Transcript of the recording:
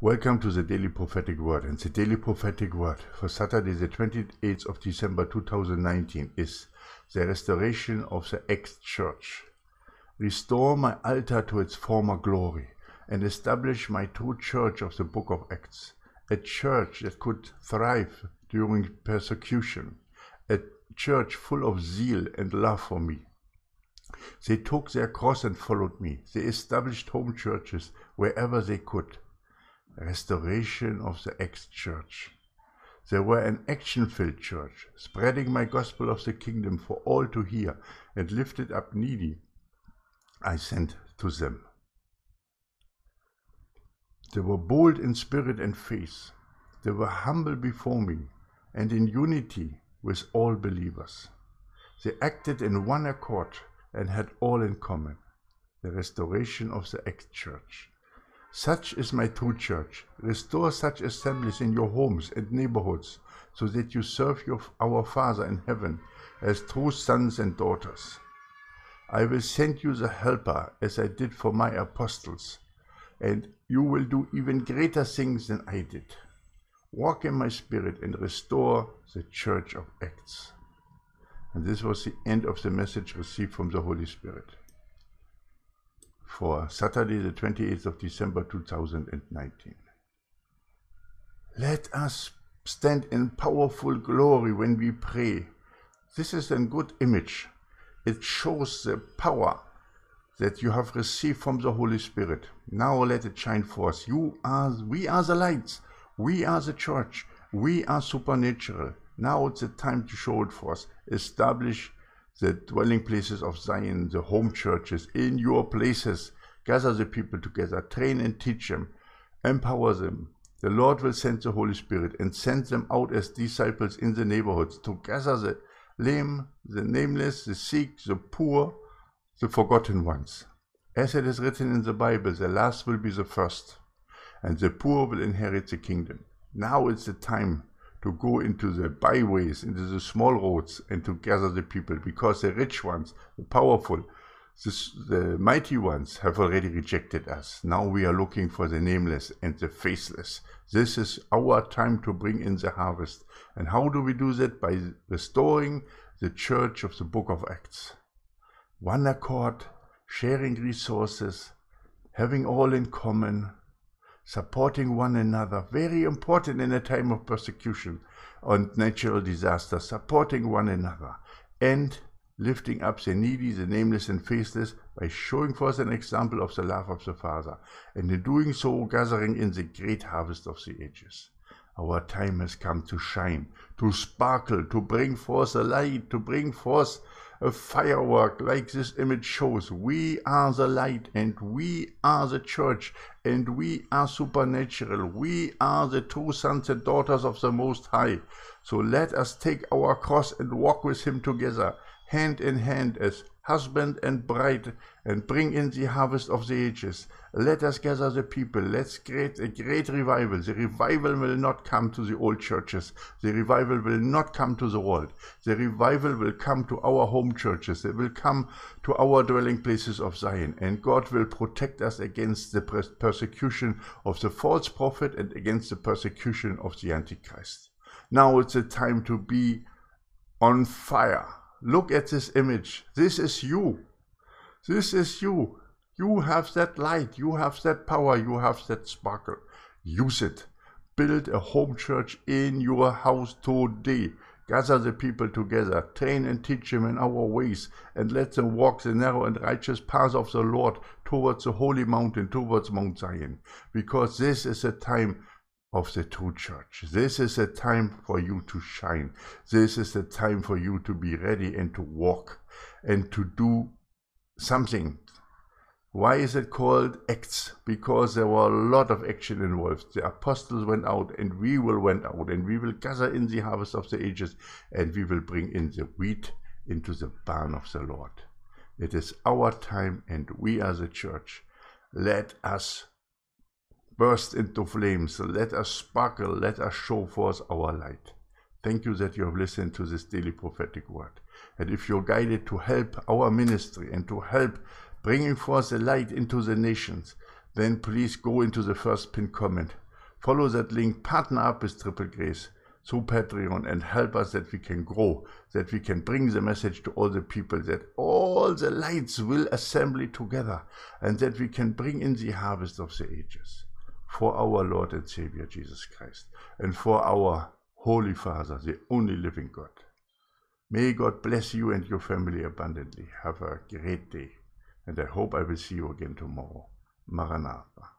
Welcome to the Daily Prophetic Word, and the Daily Prophetic Word for Saturday the 28th of December 2019 is the restoration of the ex-church. Restore my altar to its former glory and establish my true church of the book of Acts, a church that could thrive during persecution, a church full of zeal and love for me. They took their cross and followed me. They established home churches wherever they could. Restoration of the ex-church. They were an action-filled church, spreading my gospel of the kingdom for all to hear, and lifted up needy I sent to them. They were bold in spirit and faith. They were humble before me, and in unity with all believers. They acted in one accord and had all in common. The restoration of the ex-church. Such is my true church. Restore such assemblies in your homes and neighborhoods, so that you serve our Father in heaven as true sons and daughters. I will send you the Helper, as I did for my apostles, and you will do even greater things than I did. Walk in my spirit and restore the church of Acts. And this was the end of the message received from the Holy Spirit for Saturday the 28th of December 2019. Let us stand in powerful glory when we pray. This is a good image. It shows the power that you have received from the Holy Spirit. Now let it shine forth. We are the lights. We are the church. We are supernatural. Now it's the time to show it forth. Establish the dwelling places of Zion, the home churches, in your places. Gather the people together, train and teach them, empower them. The Lord will send the Holy Spirit and send them out as disciples in the neighborhoods to gather the lame, the nameless, the sick, the poor, the forgotten ones. As it is written in the Bible, the last will be the first, and the poor will inherit the kingdom. Now it's the time to go into the byways, into the small roads, and to gather the people, because the rich ones, the powerful, the mighty ones have already rejected us. Now we are looking for the nameless and the faceless. This is our time to bring in the harvest. And how do we do that? By restoring the church of the book of Acts. One accord, sharing resources, having all in common, supporting one another, very important in a time of persecution and natural disaster, supporting one another, and lifting up the needy, the nameless and faceless, by showing forth an example of the love of the Father, and in doing so gathering in the great harvest of the ages. Our time has come to shine, to sparkle, to bring forth a light, to bring forth a firework like this image shows. We are the light, and we are the church, and we are supernatural. We are the true sons and daughters of the Most High. So let us take our cross and walk with him together, hand in hand, as husband and bride, and bring in the harvest of the ages. Let us gather the people. Let's create a great revival. The revival will not come to the old churches. The revival will not come to the world. The revival will come to our home churches. It will come to our dwelling places of Zion, and God will protect us against the persecution of the false prophet and against the persecution of the Antichrist. Now it's the time to be on fire. Look at this image. This is you. This is you. You have that light. You have that power. You have that sparkle. Use it. Build a home church in your house today. Gather the people together. Train and teach them in our ways, and let them walk the narrow and righteous path of the Lord towards the holy mountain, towards Mount Zion. Because this is a time of the true church. This is a time for you to shine. This is a time for you to be ready and to walk and to do something. Why is it called Acts? Because there were a lot of action involved. The apostles went out, and we will went out, and we will gather in the harvest of the ages, and we will bring in the wheat into the barn of the Lord. It is our time, and we are the church. Let us burst into flames. Let us sparkle. Let us show forth our light. Thank you that you have listened to this Daily Prophetic Word. And if you're guided to help our ministry and to help bringing forth the light into the nations, then please go into the first pinned comment Follow that link, partner up with Triple Grace through Patreon and help us that we can grow, that we can bring the message to all the people, that all the lights will assemble together and that we can bring in the harvest of the ages for our Lord and Savior Jesus Christ and for our Holy Father, the only living God. May God bless you and your family abundantly. Have a great day and I hope I will see you again tomorrow. Maranatha.